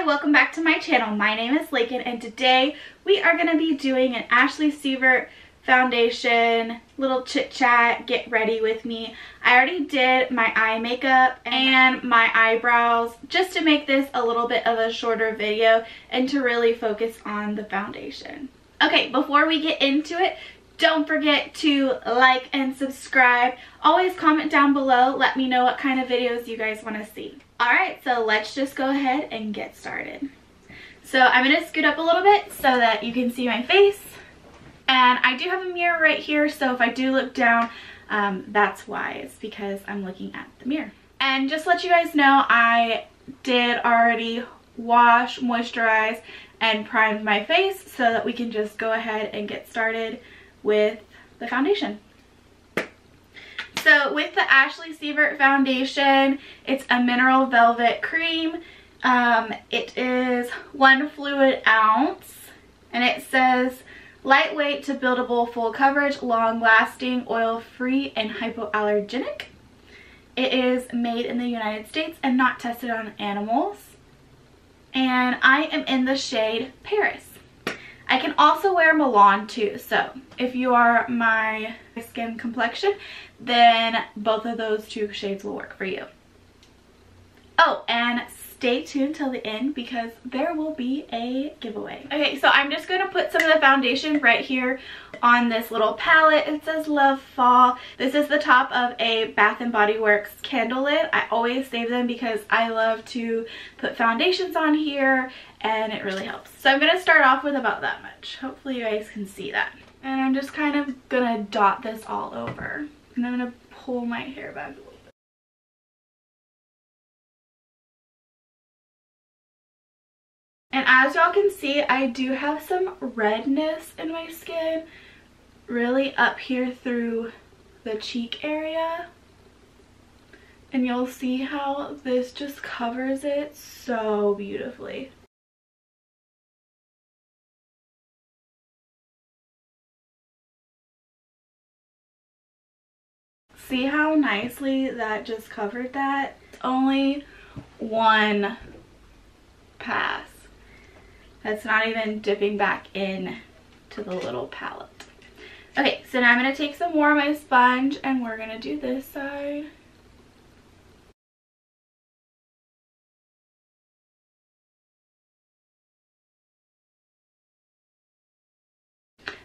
Hi, welcome back to my channel. My name is Laken and today we are going to be doing an Ashley Sievert foundation little chit chat, get ready with me. I already did my eye makeup and my eyebrows just to make this a little bit of a shorter video and to really focus on the foundation. Okay, before we get into it, don't forget to like and subscribe. Always comment down below. Let me know what kind of videos you guys want to see. Alright, so let's just go ahead and get started. So I'm going to scoot up a little bit so that you can see my face. And I do have a mirror right here, so if I do look down, that's why. It's because I'm looking at the mirror. And just to let you guys know, I did already wash, moisturize, and primed my face so that we can just go ahead and get started with the foundation. So with the Ashley Sievert foundation, it's a mineral velvet cream. It is 1 fluid ounce and it says lightweight to buildable, full coverage, long lasting, oil free, and hypoallergenic. It is made in the United States and not tested on animals. And I am in the shade Paris. I can also wear Milan too, so if you are my skin complexion, then both of those two shades will work for you. Oh, and stay tuned till the end because there will be a giveaway. Okay, so I'm just going to put some of the foundation right here on this little palette. It says Love Fall. This is the top of a Bath & Body Works candle lid. I always save them because I love to put foundations on here and it really helps. So I'm going to start off with about that much. Hopefully you guys can see that. And I'm just kind of going to dot this all over. And I'm going to pull my hair back a little bit. And as y'all can see, I do have some redness in my skin, really up here through the cheek area. And you'll see how this just covers it so beautifully. See how nicely that just covered that? It's only 1 pass. That's not even dipping back in to the little palette. Okay, so now I'm going to take some more of my sponge and we're going to do this side.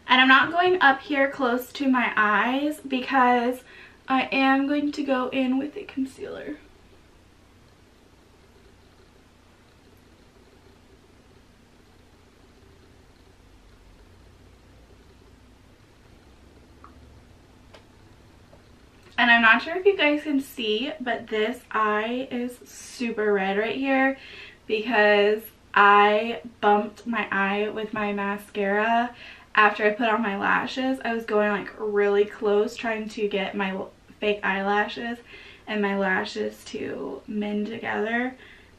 And I'm not going up here close to my eyes because I am going to go in with a concealer. And I'm not sure if you guys can see, but this eye is super red right here because I bumped my eye with my mascara after I put on my lashes. I was going like really close trying to get my fake eyelashes and my lashes to mend together,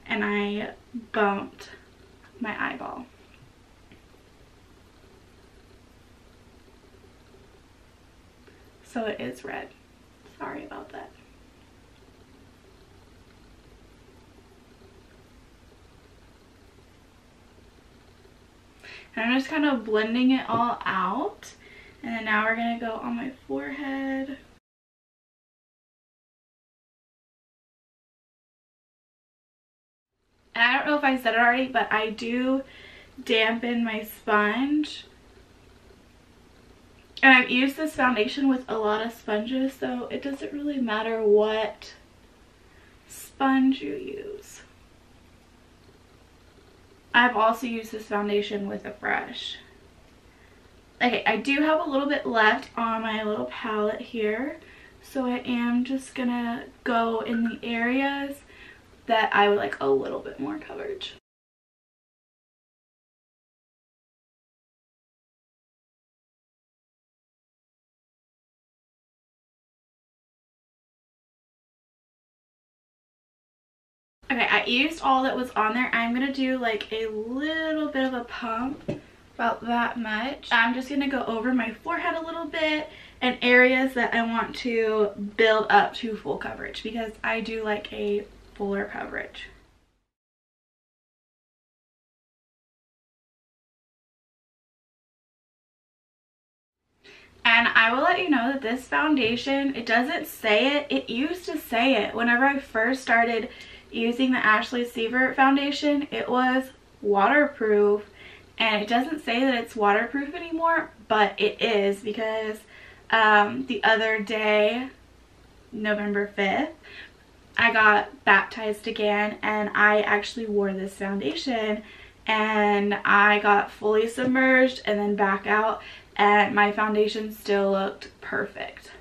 and I bumped my eyeball. So it is red. Sorry about that. And I'm just kind of blending it all out. And then now we're going to go on my forehead. And I don't know if I said it already, but I do dampen my sponge. And I've used this foundation with a lot of sponges, so it doesn't really matter what sponge you use. I've also used this foundation with a brush. Okay, I do have a little bit left on my little palette here, so I am just gonna go in the areas that I would like a little bit more coverage. Okay, I used all that was on there. I'm going to do like a little bit of a pump, about that much. I'm just going to go over my forehead a little bit and areas that I want to build up to full coverage because I do like a fuller coverage. And I will let you know that this foundation, it doesn't say it. It used to say it. Whenever I first started using the Ashley Sievert foundation, it was waterproof. And it doesn't say that it's waterproof anymore, but it is, because the other day, November 5th, I got baptized again, and I actually wore this foundation, and I got fully submerged and then back out, and my foundation still looked perfect.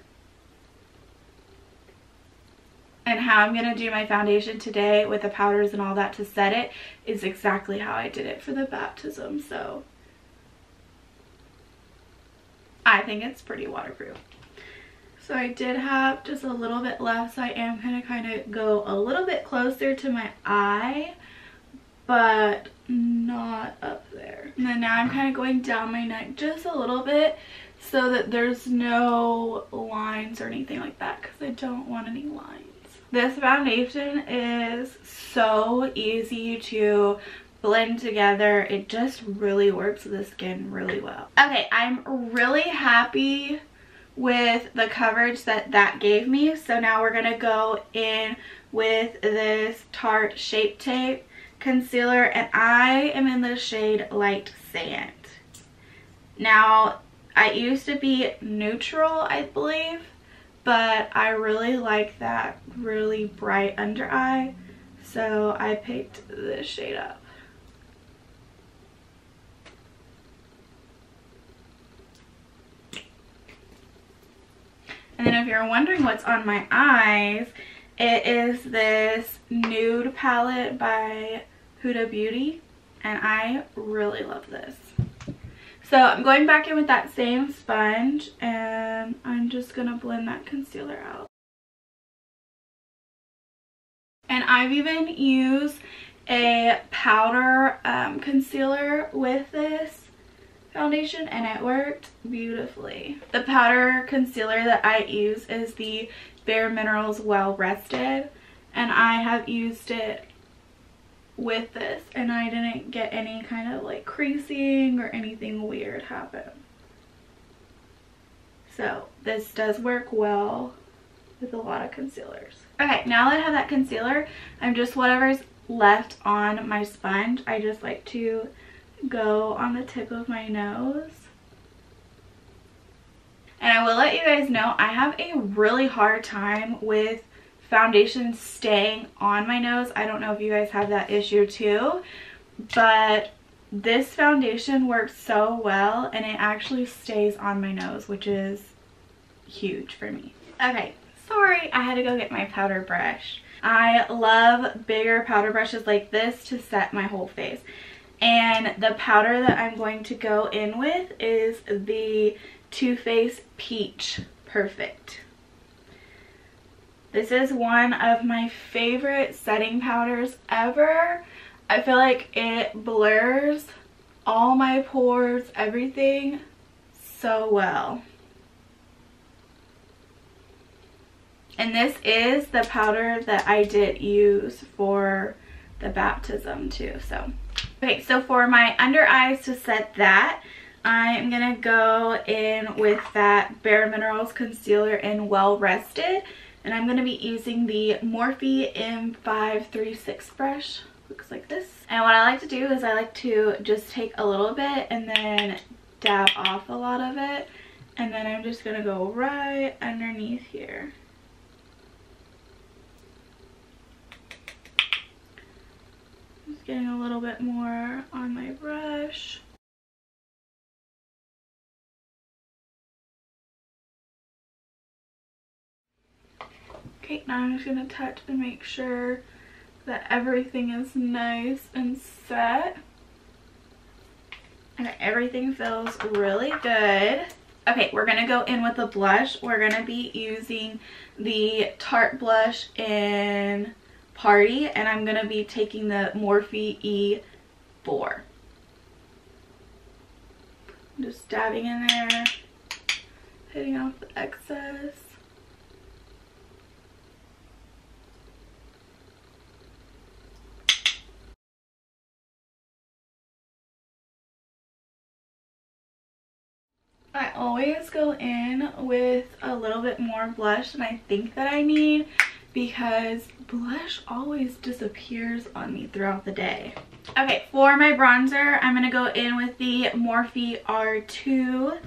And how I'm going to do my foundation today with the powders and all that to set it is exactly how I did it for the baptism, so I think it's pretty waterproof. So I did have just a little bit left, so I am going to kind of go a little bit closer to my eye, but not up there. And then now I'm kind of going down my neck just a little bit so that there's no lines or anything like that, because I don't want any lines. This foundation is so easy to blend together. It just really works with the skin really well. Okay, I'm really happy with the coverage that gave me. So now we're going to go in with this Tarte Shape Tape concealer, and I am in the shade Light Sand. Now, I used to be neutral, I believe, but I really like that really bright under eye, so I picked this shade up. And then if you're wondering what's on my eyes, it is this nude palette by Huda Beauty, and I really love this. So I'm going back in with that same sponge, and I'm just going to blend that concealer out. And I've even used a powder concealer with this foundation, and it worked beautifully. The powder concealer that I use is the Bare Minerals Well Rested, and I have used it with this, and I didn't get any kind of like creasing or anything weird happen. So this does work well with a lot of concealers. Okay, now that I have that concealer, I'm just, whatever's left on my sponge, I just like to go on the tip of my nose. And I will let you guys know, I have a really hard time with foundation staying on my nose. I don't know if you guys have that issue too, but this foundation works so well, and it actually stays on my nose, which is huge for me. Okay, sorry, I had to go get my powder brush. I love bigger powder brushes like this to set my whole face. And the powder that I'm going to go in with is the Too Faced Peach Perfect. This is one of my favorite setting powders ever. I feel like it blurs all my pores, everything, so well. And this is the powder that I did use for the baptism too, so. Okay, so for my under eyes to set that, I'm gonna go in with that Bare Minerals concealer in Well Rested, and I'm gonna be using the Morphe M536 brush. Looks like this. And what I like to do is I like to just take a little bit and then dab off a lot of it, and then I'm just gonna go right underneath here. Getting a little bit more on my brush. Okay, now I'm just going to touch and make sure that everything is nice and set. And everything feels really good. Okay, we're going to go in with a blush. We're going to be using the Tarte blush in Party, and I'm going to be taking the Morphe E4. I'm just dabbing in there, hitting off the excess. Alright, always go in with a little bit more blush than I think that I need, because blush always disappears on me throughout the day. Okay, for my bronzer, I'm going to go in with the Morphe R2.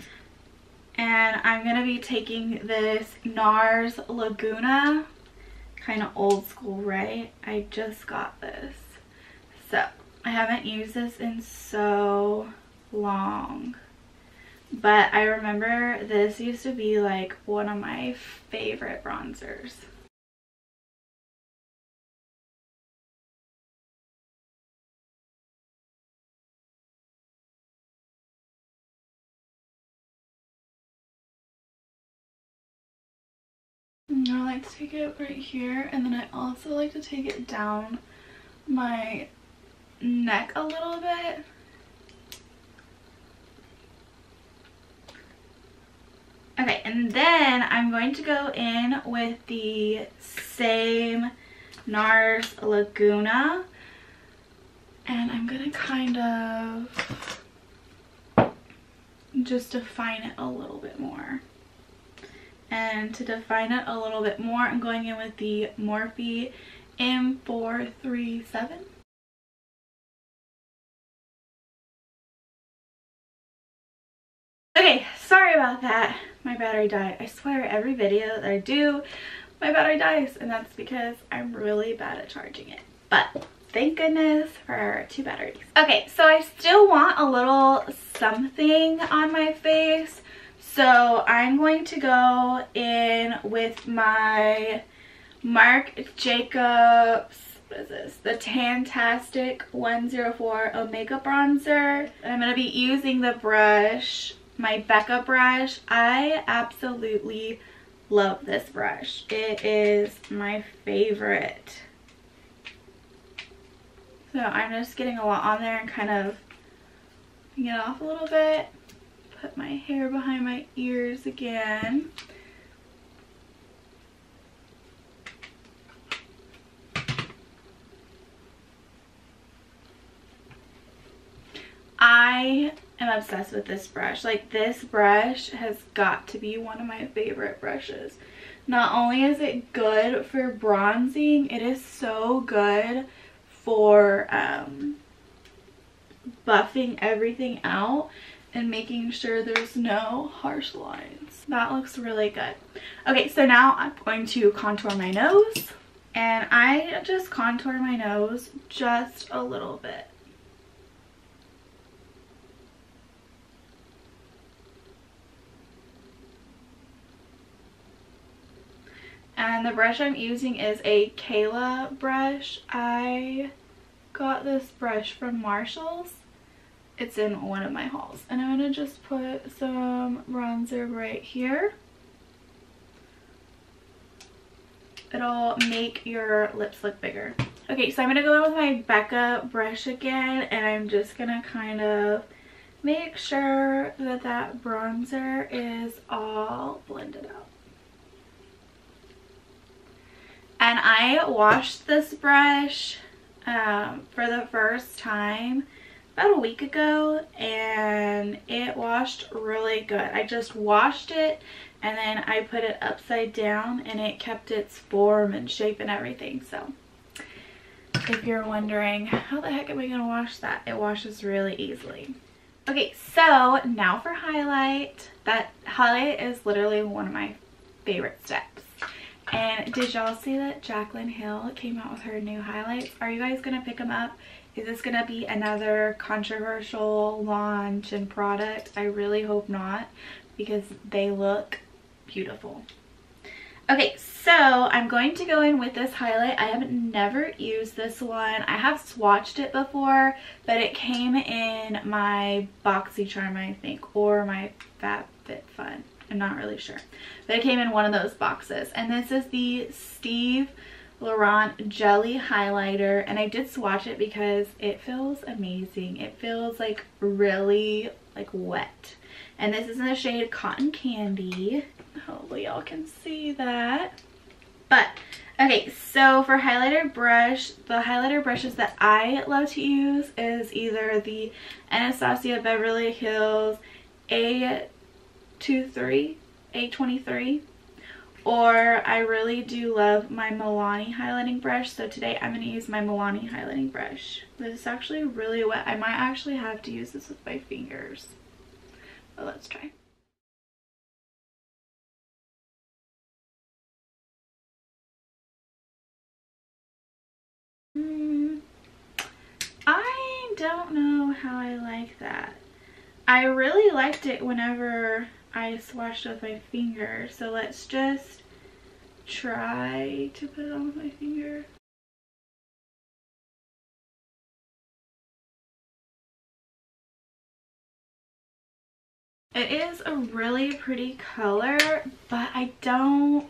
And I'm going to be taking this NARS Laguna. Kind of old school, right? I just got this. So, I haven't used this in so long. But I remember this used to be like one of my favorite bronzers. I like to take it right here, and then I also like to take it down my neck a little bit. Okay, and then I'm going to go in with the same NARS Laguna, and I'm going to kind of just define it a little bit more. And to define it a little bit more, I'm going in with the Morphe M437. Okay, sorry about that. My battery died. I swear every video that I do, my battery dies. And that's because I'm really bad at charging it. But thank goodness for two batteries. Okay, so I still want a little something on my face. So I'm going to go in with my Marc Jacobs, what is this? The Tantastic 104 Omega bronzer. And I'm going to be using the brush, my Becca brush. I absolutely love this brush. It is my favorite. So I'm just getting a lot on there and kind of picking it off a little bit. Put my hair behind my ears again. I am obsessed with this brush. Like, this brush has got to be one of my favorite brushes. Not only is it good for bronzing, it is so good for buffing everything out and making sure there's no harsh lines. That looks really good. Okay, so now I'm going to contour my nose, and I just contour my nose just a little bit. And the brush I'm using is a Kayla brush. I got this brush from Marshall's. It's in one of my hauls. And I'm going to just put some bronzer right here. It'll make your lips look bigger. Okay, so I'm going to go in with my Becca brush again. And I'm just going to kind of make sure that that bronzer is all blended out. And I washed this brush for the first time about a week ago, and it washed really good. I just washed it and then I put it upside down, and it kept its form and shape and everything. So if you're wondering how the heck am I gonna wash that, it washes really easily. Okay, so now for highlight. That highlight is literally one of my favorite steps. And did y'all see that Jaclyn Hill came out with her new highlights? Are you guys gonna pick them up? Is this going to be another controversial launch and product? I really hope not, because they look beautiful. Okay, so I'm going to go in with this highlight. I have never used this one. I have swatched it before, but it came in my Boxycharm, I think, or my Fab Fit Fun. I'm not really sure. But it came in one of those boxes. And this is the Steve Laurent Jelly Highlighter, and I did swatch it because it feels amazing. It feels like really like wet, and this is in the shade Cotton Candy. Hopefully y'all can see that. But okay, so for highlighter brush, the highlighter brushes that I love to use is either the Anastasia Beverly Hills A 223, A23. Or I really do love my Milani highlighting brush. So today I'm going to use my Milani highlighting brush. This is actually really wet. I might actually have to use this with my fingers. But let's try. I don't know how I like that. I really liked it whenever I swatched with my finger, so let's just try to put it on with my finger. It is a really pretty color, but I don't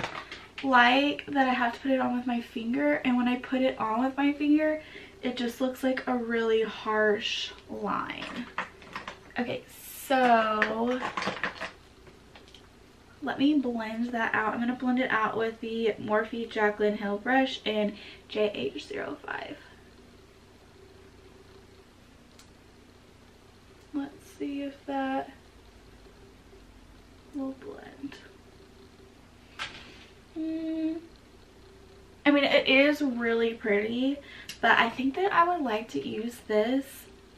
like that I have to put it on with my finger, and when I put it on with my finger, it just looks like a really harsh line. Okay, so let me blend that out. I'm going to blend it out with the Morphe Jaclyn Hill brush and JH05. Let's see if that will blend. I mean, it is really pretty, but I think that I would like to use this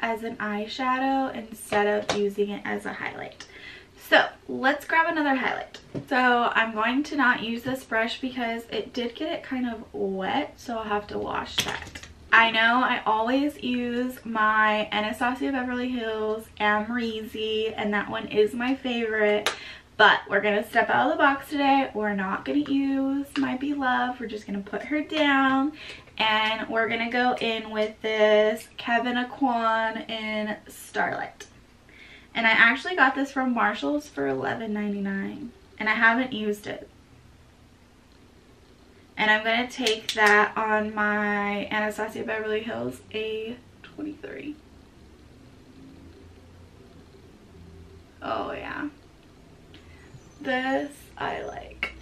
as an eyeshadow instead of using it as a highlight. So let's grab another highlight. So I'm going to not use this brush because it did get it kind of wet, so I'll have to wash that. I know I always use my Anastasia Beverly Hills Amrezy, and that one is my favorite, but we're gonna step out of the box today. We're not gonna use my beloved. We're just gonna put her down, and we're gonna go in with this Kevyn Aucoin in Starlight. And I actually got this from Marshalls for $11.99, and I haven't used it. And I'm going to take that on my Anastasia Beverly Hills A23. Oh yeah. This I like.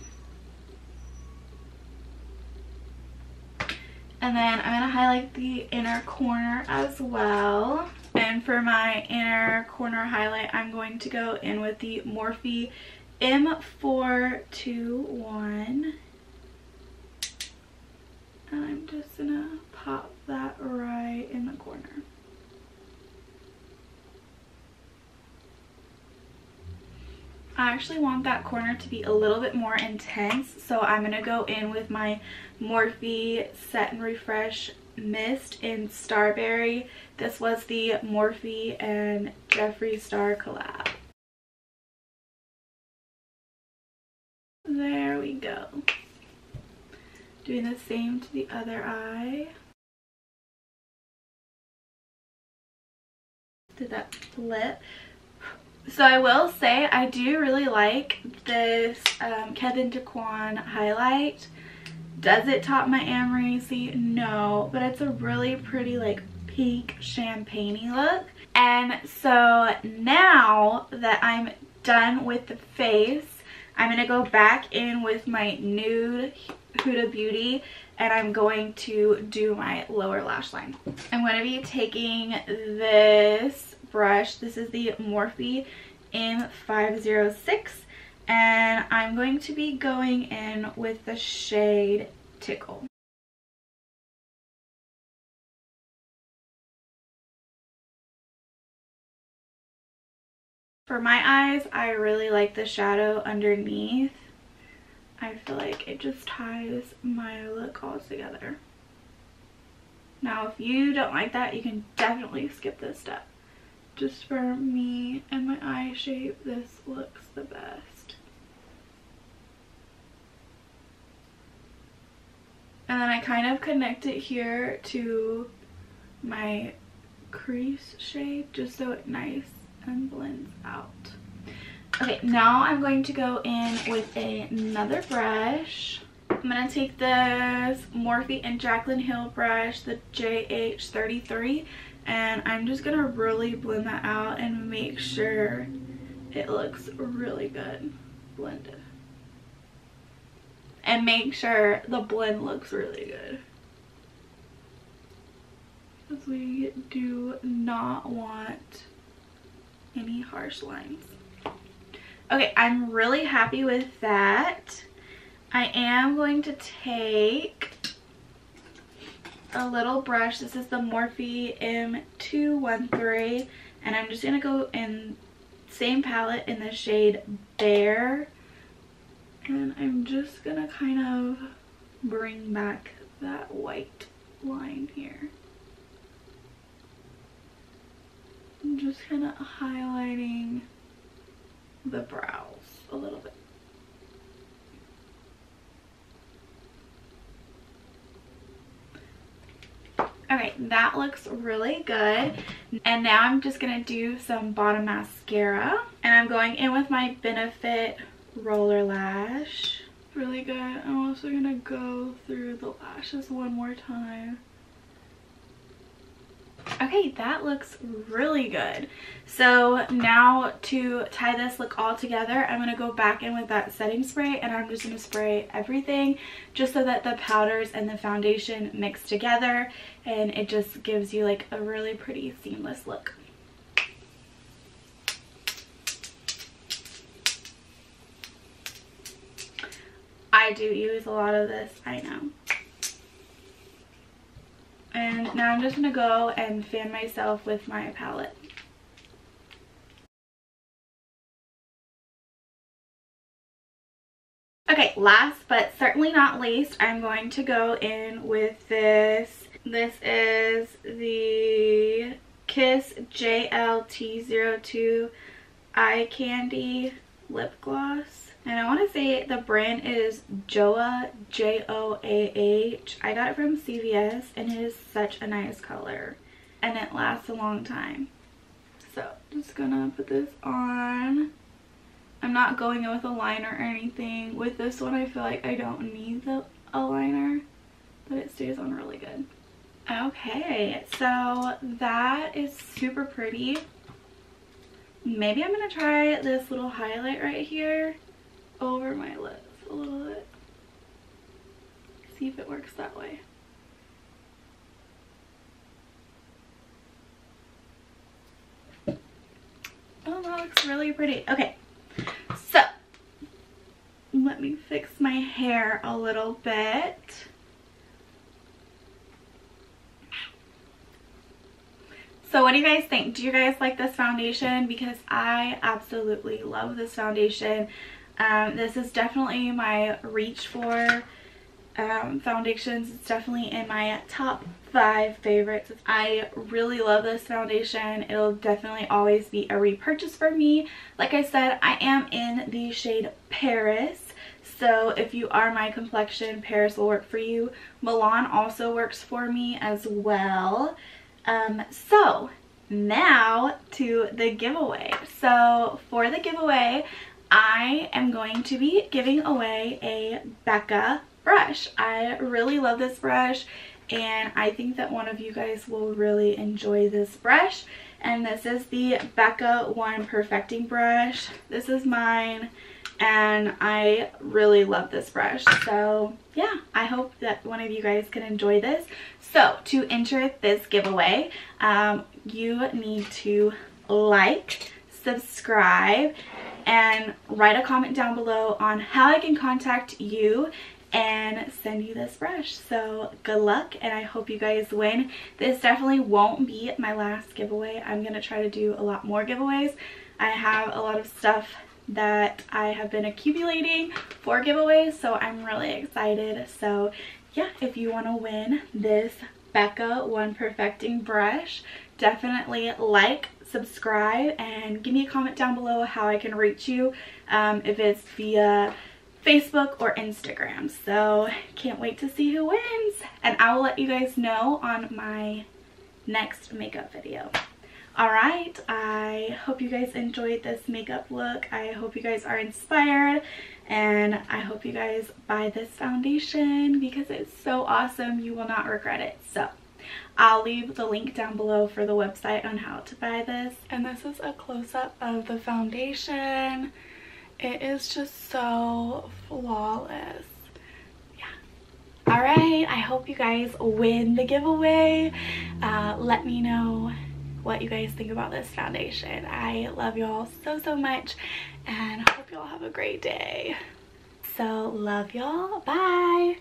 And then I'm going to highlight the inner corner as well. And for my inner corner highlight, I'm going to go in with the Morphe M421. And I'm just gonna pop that right in the corner. I actually want that corner to be a little bit more intense, so I'm gonna go in with my Morphe Set and Refresh Mist in Starberry. This was the Morphe and Jeffree Star collab. There we go. Doing the same to the other eye. Did that flip? So I will say I do really like this Kevyn Aucoin highlight. Does it top my Amrezy? No, but it's a really pretty like pink champagne-y look. And so now that I'm done with the face, I'm going to go back in with my nude Huda Beauty, and I'm going to do my lower lash line. I'm going to be taking this brush. This is the Morphe M506. And I'm going to be going in with the shade Tickle. For my eyes, I really like the shadow underneath. I feel like it just ties my look all together. Now, if you don't like that, you can definitely skip this step. Just for me and my eye shape, this looks the best. And then I kind of connect it here to my crease shape just so it's nice and blends out. Okay, now I'm going to go in with another brush. I'm going to take this Morphe and Jaclyn Hill brush, the JH33, and I'm just going to really blend that out and make sure it looks really good blended. And make sure the blend looks really good, because we do not want any harsh lines. Okay, I'm really happy with that. I am going to take a little brush. This is the Morphe M213, and I'm just gonna go in same palette in the shade Bare, and I'm just gonna kind of bring back that white line here. I'm just kind of highlighting the brows a little bit. Okay, that looks really good. And now I'm just gonna do some bottom mascara, and I'm going in with my Benefit Roller Lash. Really good. I'm also gonna go through the lashes one more time. Okay, that looks really good. So now to tie this look all together, I'm going to go back in with that setting spray, and I'm just going to spray everything just so that the powders and the foundation mix together, and it just gives you like a really pretty seamless look. I do use a lot of this, I know. And now I'm just going to go and fan myself with my palette. Okay, last but certainly not least, I'm going to go in with this. This is the Kiss JLT02 Eye Candy Lip Gloss. And I want to say the brand is Joa, J-O-A-H. I got it from CVS, and it is such a nice color. And it lasts a long time. So, just gonna put this on. I'm not going in with a liner or anything. With this one, I feel like I don't need a liner, but it stays on really good. Okay, so that is super pretty. Maybe I'm gonna try this little highlight right here over my lips a little bit, see if it works that way. Oh, that looks really pretty. Okay, so let me fix my hair a little bit. So what do you guys think? Do you guys like this foundation? Because I absolutely love this foundation. This is definitely my reach for foundations. It's definitely in my top 5 favorites. I really love this foundation. It'll definitely always be a repurchase for me. Like I said, I am in the shade Paris. So if you are my complexion, Paris will work for you. Milan also works for me as well. So now to the giveaway. So for the giveaway, I am going to be giving away a Becca brush. I really love this brush, and I think that one of you guys will really enjoy this brush. And this is the Becca One Perfecting brush. This is mine, and I really love this brush. So yeah, I hope that one of you guys can enjoy this. So to enter this giveaway, you need to like, subscribe, and write a comment down below on how I can contact you and send you this brush. So good luck, and I hope you guys win. This definitely won't be my last giveaway. I'm gonna try to do a lot more giveaways. I have a lot of stuff that I have been accumulating for giveaways, so I'm really excited. So yeah, if you want to win this Becca One Perfecting brush, definitely like, subscribe, and give me a comment down below how I can reach you, if it's via Facebook or Instagram. So can't wait to see who wins, and I will let you guys know on my next makeup video. All right, I hope you guys enjoyed this makeup look. I hope you guys are inspired, and I hope you guys buy this foundation because it's so awesome. You will not regret it. So I'll leave the link down below for the website on how to buy this. And this is a close-up of the foundation. It is just so flawless. Yeah. All right, I hope you guys win the giveaway. Let me know what you guys think about this foundation. I love y'all so, so much, and I hope y'all have a great day. So love y'all. Bye.